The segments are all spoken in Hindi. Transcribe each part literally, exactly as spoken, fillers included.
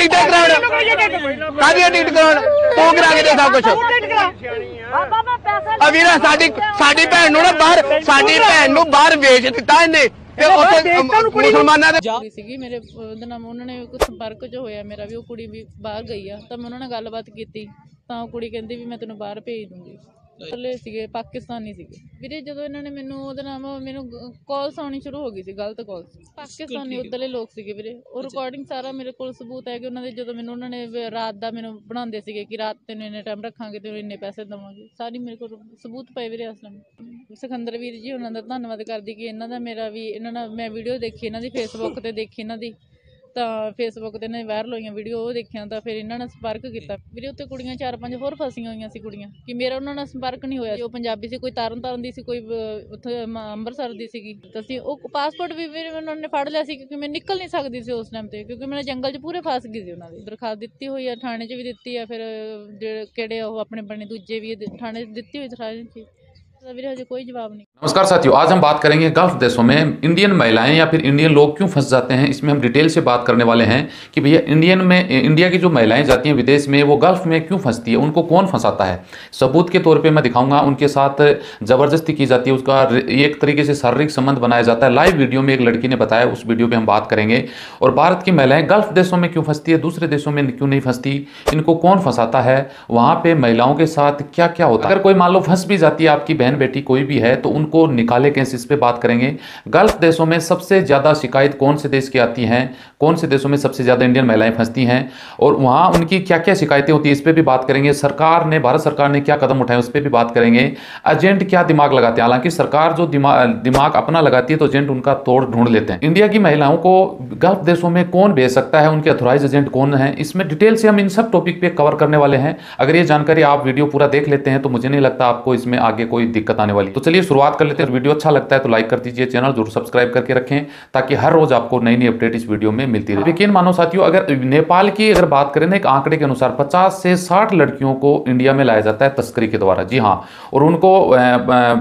टिकट कराउण तू करा के दे सब कुछ। अवीरा साडी साडी भैन नूं ना बाहर साडी भैन नूं बाहर वेच दिता इहने। संपर्क जो होया मेरा भी कुड़ी भी बाहर गई है तो मैं उन्होंने गलबात की तो कुड़ी कहती भी मैं तेन बाहर भेज दूंगी। पहले सीगे पाकिस्तानी सीगे वीरे जो इन्होंने मैनू ओहदे नाल मैनू कॉल्स आनी शुरू हो गई सी गलत कॉल्स पाकिस्तानी उधरले लोग सीगे वीरे। और रिकॉर्डिंग सारा मेरे कोल सबूत है कि उन्होंने जो मैनू उन्होंने रात दा मैनू बनांदे सीगे कि रात तैनू इन्ने टाइम रखांगे तैनू इन्ने पैसे देवांगे सारी मेरे कोल सबूत पए वीरे। असलम सिकंदर वीर जी उन्होंने धन्नवाद करदी कि इन्हों का मेरा भी इन्होंने मैं वीडियो देखी इन्हों की फेसबुक पर देखी इन्हों की तो फेसबुक से इन्हें वायरल होई वीडियो वो देखिया तो फिर इन्होंने संपर्क किया वीरे। उत्ते कुड़ियाँ चार पाँच होर फसिया हुई सी कुड़ियाँ कि मेरा उन्होंने संपर्क नहीं होया। पंजाबी से कोई तरन तारण की कोई उत्थे अमृतसर की सी असी पासपोर्ट भी फिर उन्होंने फड़ लिया क्योंकि मैं निकल नहीं सकती सी उस टाइम पर क्योंकि मैं जंगल च पूरे फस गई थी। उन्होंने दरखास्त दी हुई है थाने च भी दी है फिर जेडे वो अपने बने दूजे भी थाने दी हुई दरखास्त कोई जवाब नहीं। नमस्कार साथियों, आज हम बात करेंगे गल्फ देशों में इंडियन महिलाएं या फिर इंडियन लोग क्यों फंस जाते हैं। इसमें हम डिटेल से बात करने वाले हैं कि भैया इंडियन में इंडिया की जो महिलाएं जाती हैं विदेश में वो गल्फ में क्यों फंसती है, उनको कौन फंसाता है। सबूत के तौर पे मैं दिखाऊंगा उनके साथ ज़बरदस्ती की जाती है, उसका एक तरीके से शारीरिक संबंध बनाया जाता है। लाइव वीडियो में एक लड़की ने बताया, उस वीडियो पर हम बात करेंगे। और भारत की महिलाएँ गल्फ देशों में क्यों फंसती है, दूसरे देशों में क्यों नहीं फंसती, इनको कौन फंसाता है, वहाँ पर महिलाओं के साथ क्या क्या होता है। अगर कोई मान लो फंस भी जाती है आपकी बेटी कोई भी है तो उनको निकाले कैसे, इस पे बात करेंगे। गल्फ देशों में सबसे ज्यादा शिकायत कौन से देश की आती है, कौन से देशों में सबसे ज्यादा इंडियन महिलाएं फंसती हैं और वहां उनकी क्या क्या शिकायतें होती है, इस पे भी बात करेंगे। सरकार ने भारत सरकार ने क्या कदम उठाए उस पे भी बात करेंगे। एजेंट क्या दिमाग लगाते हैं, हालांकि सरकार जो दिमा, दिमाग अपना लगाती है तो एजेंट उनका तोड़ ढूंढ लेते हैं। इंडिया की महिलाओं को गल्फ देशों में कौन भेज सकता है, उनके अथोराइज एजेंट कौन है, इसमें डिटेल से हम इन सब टॉपिक पे कवर करने वाले हैं। अगर यह जानकारी आप वीडियो पूरा देख लेते हैं तो मुझे नहीं लगता आपको इसमें आगे कोई दिक्कत आने वाली। तो चलिए शुरुआत कर लेते हैं। वीडियो अच्छा लगता है तो लाइक कर दीजिए, चैनल जरूर सब्सक्राइब करके रखें ताकि हर रोज आपको नई नई अपडेट इस वीडियो में मिलती रहे। लेकिन मानो साथियों, अगर नेपाल की अगर बात करें ना, एक आंकड़े के अनुसार पचास से साठ लड़कियों को इंडिया में लाया जाता है तस्करी के द्वारा। जी हाँ, और उनको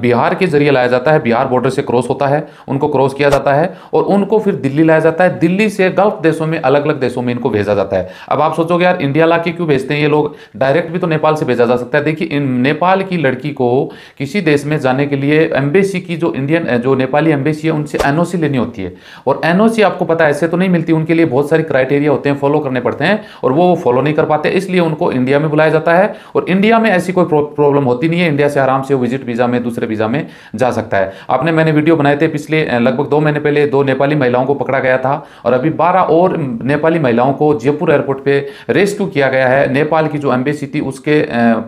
बिहार के जरिए लाया जाता है, बिहार बॉर्डर से क्रॉस होता है, उनको क्रॉस किया जाता है और उनको फिर दिल्ली लाया जाता है। दिल्ली से गल्फ देशों में अलग अलग देशों में इनको भेजा जाता है। अब आप सोचोगे यार इंडिया ला के क्यों भेजते हैं ये लोग, डायरेक्ट भी तो नेपाल से भेजा जा सकता है। देखिए नेपाल की लड़की को किसी देश में जाने के लिए एम्बेसी की जो इंडियन जो नेपाली एम्बेसी है उनसे एनओसी लेनी होती है और एनओसी आपको पता है ऐसे तो नहीं मिलती, उनके लिए बहुत सारी क्राइटेरिया होते हैं, फॉलो करने पड़ते हैं और वो फॉलो नहीं कर पाते, इसलिए उनको इंडिया में बुलाया जाता है। और इंडिया में ऐसी कोई प्रॉब्लम होती नहीं है, इंडिया से आराम से विजिट वीजा में दूसरे वीजा में जा सकता है। आपने मैंने वीडियो बनाए थे पिछले लगभग दो महीने पहले, दो नेपाली महिलाओं को पकड़ा गया था और अभी बारह और नेपाली महिलाओं को जयपुर एयरपोर्ट पर रेस्क्यू किया गया है नेपाल की जो एम्बेसी थी उसके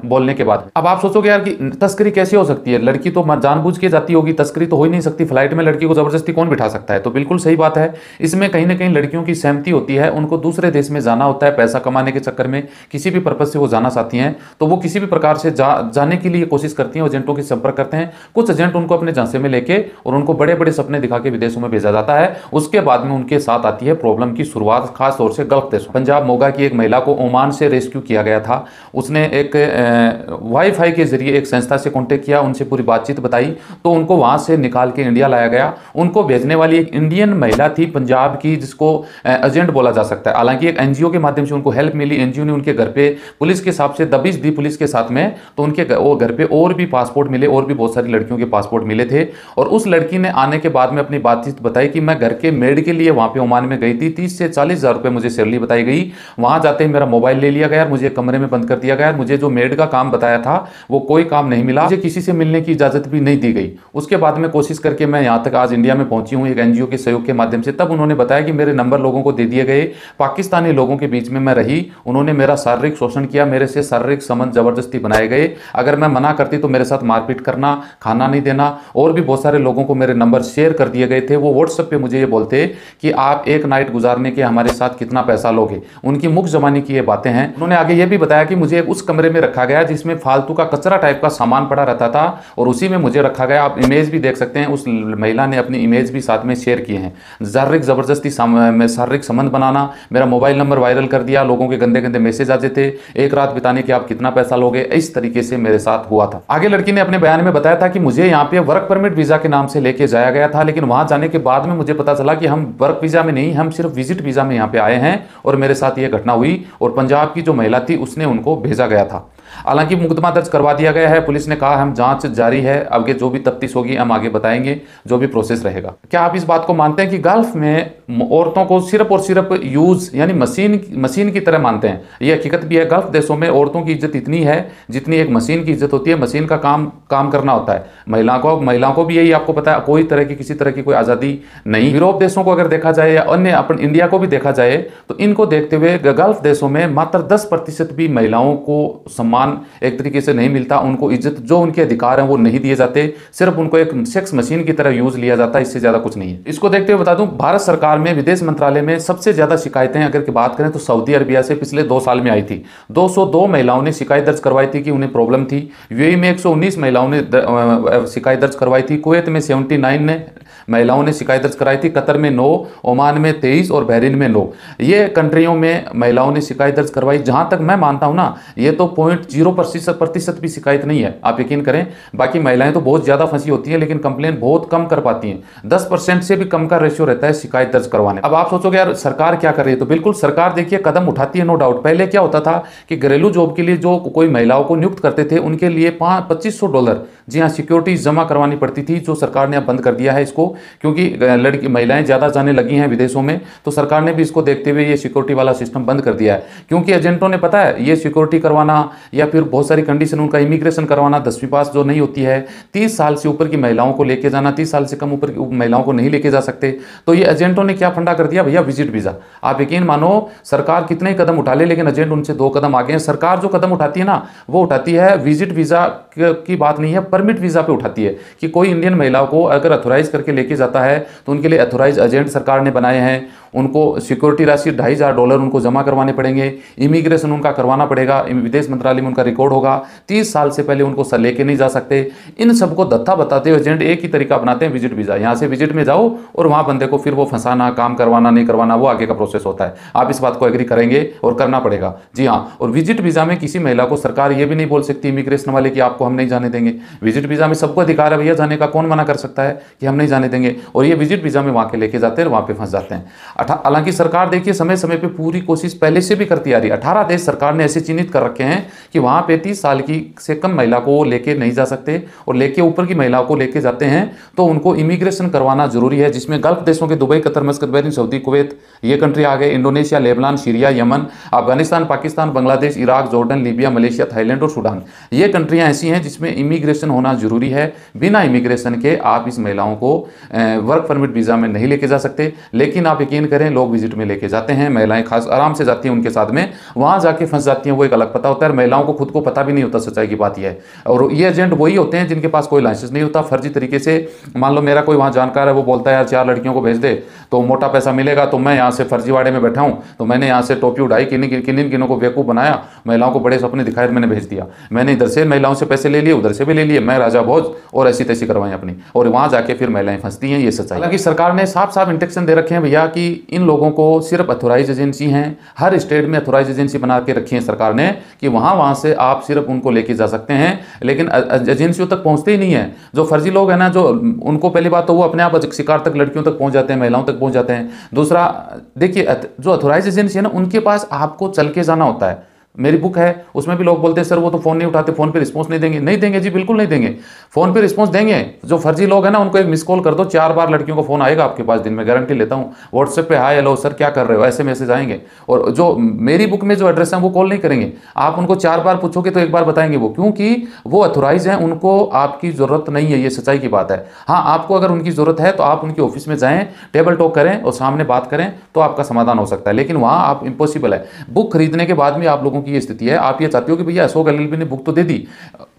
बोलने के बाद। अब आप सोचोगे यार कि तस्करी कैसे हो सकती है, लड़की तो जानबूझ के जाती होगी, तस्करी तो हो ही नहीं सकती, फ्लाइट में लड़की को जबरदस्ती कौन बिठा सकता है। तो बिल्कुल सही बात है, इसमें कहीं ना कहीं लड़कियों की सहमति होती है, उनको दूसरे देश में जाना होता है पैसा कमाने के चक्कर में, किसी भी पर्पज से वो जाना चाहती हैं तो वो किसी भी प्रकार से जा, जाने के लिए कोशिश करती हैं, एजेंटों के संपर्क करते हैं। कुछ एजेंट उनको अपने झांसे में लेके और उनको बड़े बड़े सपने दिखा के विदेशों में भेजा जाता है। उसके बाद में उनके साथ आती है प्रॉब्लम की शुरुआत, खासतौर से गल्फ देशों। पंजाब मोगा की एक महिला को ओमान से रेस्क्यू किया गया था, उसने एक वाई फाई के जरिए एक संस्था से कांटेक्ट किया, उनसे पूरी बातचीत बताई तो उनको वहां से निकाल के इंडिया लाया गया। उनको भेजने वाली एक इंडियन महिला थी पंजाब की, जिसको एजेंट बोला जा सकता है। हालांकि एक एनजीओ के माध्यम से उनको हेल्प मिली, एनजीओ ने उनके घर पे पुलिस के हिसाब से दबिश दी पुलिस के साथ में, तो उनके वो घर पे और भी पासपोर्ट मिले, और भी बहुत सारी लड़कियों के पासपोर्ट मिले थे। और उस लड़की ने आने के बाद में अपनी बातचीत बताई कि मैं घर के मेड के लिए वहां पर ओमान में गई थी, तीस से चालीस हजार रुपये मुझे सैलरी बताई गई, वहां जाते ही मेरा मोबाइल ले लिया गया, मुझे कमरे में बंद कर दिया गया, मुझे जो मेड का काम बताया था वो कोई काम नहीं मिला, मुझे किसी से मिलने की इजाजत भी नहीं दी गई। उसके बाद में कोशिश करके मैं यहाँ तक आज इंडिया में पहुंची हूँ एक एनजीओ के सहयोग के माध्यम से। तब उन्होंने बताया कि मेरे नंबर लोगों को दे दिए गए, पाकिस्तानी लोगों के बीच में मैं रही, उन्होंने मेरा शारीरिक शोषण किया, मेरे से शारीरिक संबंध जबरदस्ती बनाए गए, अगर मैं मना करती तो मेरे साथ मारपीट करना, खाना नहीं देना, और भी बहुत सारे लोगों को मेरे नंबर शेयर कर दिए गए थे। वो व्हाट्सएप पर मुझे ये बोलते कि आप एक नाइट गुजारने के हमारे साथ कितना पैसा लोगे, उनकी मुख जबानी की ये बातें हैं। उन्होंने आगे ये भी बताया कि मुझे उस कमरे में रखा गया जिसमें फालतू का कचरा टाइप का सामान पड़ा रहता था, और उसी में मुझे रखा गया। आप इमेज भी देख सकते हैं, उस महिला ने अपनी इमेज भी साथ में शेयर किए हैं। शारीरिक ज़बरदस्ती, शारीरिक संबंध बनाना, मेरा मोबाइल नंबर वायरल कर दिया, लोगों के गंदे गंदे मैसेज आते थे, एक रात बिताने के आप कितना पैसा लोगे, इस तरीके से मेरे साथ हुआ था। आगे लड़की ने अपने बयान में बताया था कि मुझे यहाँ पे वर्क परमिट वीज़ा के नाम से लेके जाया गया था, लेकिन वहाँ जाने के बाद में मुझे पता चला कि हम वर्क वीज़ा में नहीं, हम सिर्फ विजिट वीज़ा में यहाँ पे आए हैं और मेरे साथ ये घटना हुई। और पंजाब की जो महिला थी उसने उनको भेजा गया था। हालांकि मुकदमा दर्ज करवा दिया गया है। पुलिस ने कहा हम जांच जारी है, आगे जो भी तफ्तीश होगी हम आगे बताएंगे, जो भी प्रोसेस रहेगा। क्या आप इस बात को मानते हैं कि गल्फ में औरतों को सिर्फ और सिर्फ यूज यानी मशीन मशीन की तरह मानते हैं? ये हकीकत भी है, गल्फ देशों में औरतों की इज्जत इतनी है जितनी एक मशीन की इज्जत होती है। मशीन का काम काम करना होता है। महिला को महिलाओं को भी यही आपको पता है, कोई तरह की किसी तरह की कोई आज़ादी नहीं। यूरोप देशों को अगर देखा जाए या अन्य अपन इंडिया को भी देखा जाए तो इनको देखते हुए गल्फ देशों में मात्र दस प्रतिशत भी महिलाओं को सम्मान एक तरीके से नहीं मिलता। उनको इज्जत, जो उनके अधिकार हैं वो नहीं दिए जाते, सिर्फ उनको एक सेक्स मशीन की तरह यूज लिया जाता है, इससे ज्यादा कुछ नहीं है। इसको देखते हुए बता दूं, भारत सरकार में विदेश मंत्रालय में सबसे ज्यादा शिकायतें अगर की बात करें तो सऊदी अरबिया से पिछले दो साल में आई थी। दो सौ दो महिलाओं ने शिकायत दर्ज करवाई थी कि उन्हें प्रॉब्लम थी। यूएई में एक सौ उन्नीस महिलाओं ने शिकायत दर्ज करवाई थी। कुवैत में सेवेंटी नाइन ने महिलाओं ने शिकायत दर्ज कराई थी। कतर में नौ, ओमान में तेईस और बहरीन में नौ, ये कंट्रियों में महिलाओं ने शिकायत दर्ज करवाई। जहाँ तक मैं मानता हूँ ना, ये तो पॉइंट जीरो प्रतिशत भी शिकायत नहीं है, आप यकीन करें। बाकी महिलाएं तो बहुत ज़्यादा फंसी होती हैं, लेकिन कंप्लेन बहुत कम कर पाती हैं। दस परसेंट से भी कम का रेशियो रहता है शिकायत दर्ज करवाने। अब आप सोचोगे यार सरकार क्या कर रही है, तो बिल्कुल सरकार देखिए कदम उठाती है, नो डाउट। पहले क्या होता था कि घरेलू जॉब के लिए जो कोई महिलाओं को नियुक्त करते थे उनके लिए पच्चीस सौ डॉलर जी हाँ सिक्योरिटी जमा करवानी पड़ती थी, जो सरकार ने अब बंद कर दिया है इसको, क्योंकि लड़की महिलाएं ज़्यादा जाने लगी हैं विदेशों में। तो सरकार ने भी इसको देखते हुए ये सिक्योरिटी वाला सिस्टम बंद कर दिया है, क्योंकि एजेंटों ने पता है ये सिक्योरिटी करवाना या फिर बहुत सारी कंडीशन, उनका इमिग्रेशन करवाना, दसवीं पास जो नहीं होती है, तीस साल से ऊपर की महिलाओं को लेके जाना, तीस साल से कम ऊपर की महिलाओं को नहीं लेके जा सकते। तो ये एजेंटों ने क्या फंडा कर दिया भैया, विजिट वीज़ा। आप यकीन मानो सरकार कितने कदम उठा ले, लेकिन एजेंट उनसे दो कदम आगे हैं। सरकार जो कदम उठाती है ना वो उठाती है विजिट वीज़ा की बात नहीं है, परमिट वीज़ा पर उठाती है कि कोई इंडियन महिलाओं को अगर अथोराइज करके लेके जाता है तो उनके लिए अथोराइज एजेंट सरकार ने बनाए हैं। उनको सिक्योरिटी राशि ढाई हज़ार डॉलर उनको जमा करवाने पड़ेंगे, इमिग्रेशन उनका करवाना पड़ेगा, विदेश मंत्रालय में उनका रिकॉर्ड होगा, तीस साल से पहले उनको लेके नहीं जा सकते। इन सबको दत्था बताते हुए एजेंट एक ही तरीका अपनाते हैं, विजिट वीज़ा। यहाँ से विजिट में जाओ और वहाँ बंदे को फिर वो फंसाना, काम करवाना नहीं करवाना, वो आगे का प्रोसेस होता है। आप इस बात को एग्री करेंगे और करना पड़ेगा, जी हाँ। और विजिट वीज़ा में किसी महिला को सरकार ये भी नहीं बोल सकती इमिग्रेशन वाले कि आपको हम नहीं जाने देंगे। विजिट वीज़ा में सबको अधिकार है भैया जाने का, कौन मना कर सकता है कि हम नहीं जाने देंगे। और ये विजिट वीज़ा में वहाँ के लेके जाते हैं, वहाँ पर फंस जाते हैं। हालांकि सरकार देखिए समय समय पे पूरी कोशिश पहले से भी करती आ रही है। अठारह देश सरकार ने ऐसे चिन्हित कर रखे हैं कि वहाँ पे तीस साल की से कम महिला को लेके नहीं जा सकते, और लेके ऊपर की महिलाओं को लेके जाते हैं तो उनको इमिग्रेशन करवाना जरूरी है, जिसमें गल्फ देशों के Dubai, Qatar, Muscat, Bahrain, Saudi, Kuwait ये कंट्री आ गए, Indonesia, Lebanon, Syria, Yemen, Afghanistan, Pakistan, Bangladesh, Iraq, Jordan, Libya, Malaysia, Thailand और सूडान। ये कंट्रियाँ ऐसी हैं जिसमें इमिग्रेशन होना जरूरी है। बिना इमिग्रेशन के आप इस महिलाओं को वर्क परमिट वीज़ा में नहीं लेके जा सकते, लेकिन आप यकीन करें लोग विजिट में लेके जाते हैं। महिलाएं खास आराम से जाती हैं, उनके साथ में वहां जाके फंस जाती हैं, वो एक अलग पता होता है। महिलाओं को खुद को पता भी नहीं होता, सच्चाई की बात यह है। और ये एजेंट वही होते हैं जिनके पास कोई लाइसेंस नहीं होता। फर्जी तरीके से, मान लो मेरा कोई वहां जानकार है, वो बोलता है यार चार लड़कियों को भेज दे तो मोटा पैसा मिलेगा, तो मैं यहाँ से फर्जीवाड़े में बैठा हूँ, तो मैंने यहाँ से टोपी उड़ाई, किन्हीं किन्हीं किन्नों को बेवकूफ़ बनाया, महिलाओं को बड़े सपने दिखाए, मैंने भेज दिया, मैंने इधर से महिलाओं से पैसे ले लिए, उधर से भी ले लिए, मैं राजा भोज, और ऐसी तैसी करवाएं अपनी, और वहाँ जाके फिर महिलाएं फंसती हैं, ये सच्चाई। हालांकि सरकार ने साफ साफ इंस्ट्रक्शन दे रखे हैं भैया कि इन लोगों को सिर्फ अथोराइज एजेंसी हैं, हर स्टेट में अथोराइज एजेंसी बना के रखी है सरकार ने कि वहाँ वहाँ से आप सिर्फ उनको लेके जा सकते हैं, लेकिन एजेंसियों तक पहुँचते ही नहीं है। जो फर्जी लोग हैं ना, जो उनको पहली बात तो वो अपने आप शिकार तक, लड़कियों तक पहुँच जाते हैं, महिलाओं तक पहुँच जाते हैं। दूसरा देखिए, जो अथोराइज एजेंसी है ना उनके पास आपको चल के जाना होता है। मेरी बुक है उसमें भी लोग बोलते हैं सर वो तो फ़ोन नहीं उठाते, फ़ोन पे रिस्पांस नहीं देंगे। नहीं देंगे जी, बिल्कुल नहीं देंगे। फ़ोन पे रिस्पांस देंगे जो फर्जी लोग हैं ना, उनको एक मिस कॉल कर दो, चार बार लड़कियों को फ़ोन आएगा आपके पास दिन में, गारंटी लेता हूँ। व्हाट्सएप पे हाय हेलो सर क्या कर रहे हो, ऐसे मैसेज आएंगे। और जो मेरी बुक में जो एड्रेस है वो कॉल नहीं करेंगे, आप उनको चार बार पूछोगे तो एक बार बताएंगे वो, क्योंकि वो अथोराइज हैं, उनको आपकी ज़रूरत नहीं है, ये सच्चाई की बात है। हाँ, आपको अगर उनकी ज़रूरत है तो आप उनके ऑफिस में जाएँ, टेबल टॉक करें और सामने बात करें तो आपका समाधान हो सकता है, लेकिन वहाँ आप इम्पॉसिबल है। बुक खरीदने के बाद भी आप लोगों ये स्थिति है, आप ये चाहते हो कि भैया अशोक एल एल बी ने बुक तो दे दी,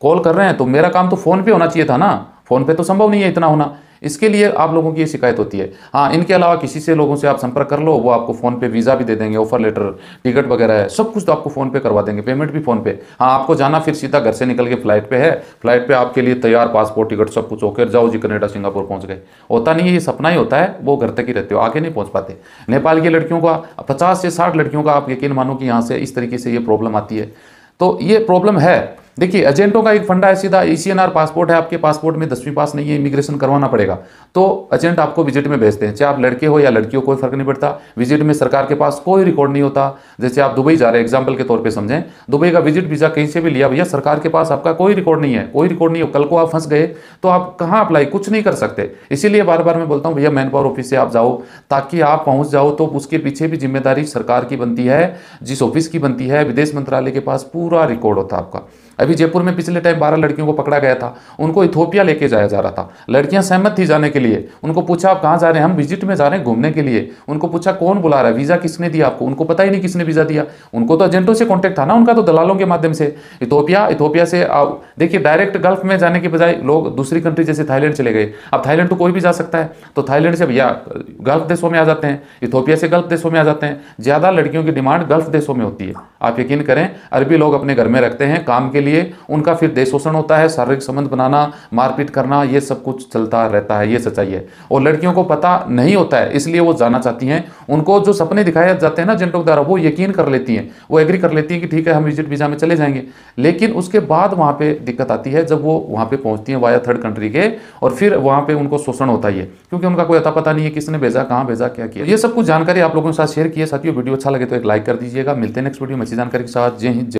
कॉल कर रहे हैं तो मेरा काम तो फोन पे होना चाहिए था ना, फोन पे तो संभव नहीं है इतना होना। इसके लिए आप लोगों की ये शिकायत होती है। हाँ, इनके अलावा किसी से लोगों से आप संपर्क कर लो, वो आपको फ़ोन पे वीज़ा भी दे देंगे, ऑफर लेटर, टिकट वगैरह है, सब कुछ तो आपको फ़ोन पे करवा देंगे, पेमेंट भी फ़ोन पे। हाँ, आपको जाना फिर सीधा घर से निकल के फ्लाइट पे है, फ्लाइट पे आपके लिए तैयार पासपोर्ट टिकट सब कुछ होकर जाओ जी कनाडा सिंगापुर पहुँच गए। होता नहीं है, ये सपना ही होता है, वो घर तक ही रहते हो, आगे नहीं पहुँच पाते। नेपाल की लड़कियों का पचास से साठ लड़कियों का आप यकीन मानो कि यहाँ से इस तरीके से ये प्रॉब्लम आती है। तो ये प्रॉब्लम है। देखिए, एजेंटों का एक फंडा है, सीधा E C N R passport है, आपके पासपोर्ट में दसवीं पास नहीं है, इमिग्रेशन करवाना पड़ेगा, तो एजेंट आपको विजिट में भेजते हैं, चाहे आप लड़के हो या लड़की हो, कोई फर्क नहीं पड़ता। विजिट में सरकार के पास कोई रिकॉर्ड नहीं होता। जैसे आप दुबई जा रहे हैं, एग्जाम्पल के तौर पे समझें, दुबई का विजिट वीज़ा कहीं से भी लिया भैया, सरकार के पास आपका कोई रिकॉर्ड नहीं है, कोई रिकॉर्ड नहीं हो। कल को आप फंस गए तो आप कहाँ अप्लाई, कुछ नहीं कर सकते। इसीलिए बार बार मैं बोलता हूँ भैया, मैन पावर ऑफिस से आप जाओ, ताकि आप पहुँच जाओ। तो उसके पीछे भी जिम्मेदारी सरकार की बनती है, जिस ऑफिस की बनती है। विदेश मंत्रालय के पास पूरा रिकॉर्ड होता आपका। अभी जयपुर में पिछले टाइम बारह लड़कियों को पकड़ा गया था, उनको इथोपिया लेके जाया जा रहा था। लड़कियां सहमत थी जाने के लिए। उनको पूछा आप कहाँ जा रहे हैं, हम विजिट में जा रहे हैं घूमने के लिए। उनको पूछा कौन बुला रहा है, वीज़ा किसने दिया आपको, उनको पता ही नहीं किसने वीज़ा दिया। उनको तो एजेंटों से कॉन्टैक्ट था ना, उनका तो दलालों के माध्यम से। इथोपिया इथोपिया से आप देखिए, डायरेक्ट गल्फ में जाने के बजाय लोग दूसरी कंट्री जैसे थाईलैंड चले गए। अब थाईलैंड तो कोई भी जा सकता है, तो थाईलैंड से भैया गल्फ देशों में आ जाते हैं, इथोपिया से गल्फ देशों में आ जाते हैं। ज़्यादा लड़कियों की डिमांड गल्फ देशों में होती है, आप यकीन करें। अरबी लोग अपने घर में रखते हैं काम के लिए, उनका फिर देश शोषण होता है, शारीरिक संबंध बनाना, मारपीट करना, ये सब कुछ चलता रहता है। ये सच्चाई है, और लड़कियों को पता नहीं होता है, इसलिए वो जाना चाहती हैं। उनको जो सपने दिखाए जाते हैं ना एजेंटों के द्वारा, वो यकीन कर लेती हैं, वो एग्री कर लेती हैं कि ठीक है हम विजिट वीजा में चले जाएंगे। लेकिन उसके बाद वहाँ पे दिक्कत आती है, जब वो वहाँ पे पहुँचती हैं वाया थर्ड कंट्री के, और फिर वहाँ पे उनको शोषण होता है, क्योंकि उनका कोई अता पता नहीं है किसने भेजा, कहाँ भेजा, क्या किया। ये सब कुछ जानकारी आप लोगों के साथ शेयर किए। साथियों, वीडियो अच्छा लगे तो एक लाइक कर दीजिएगा। मिलते हैं नेक्स्ट वीडियो में अच्छी जानकारी के साथ। जय हिंद।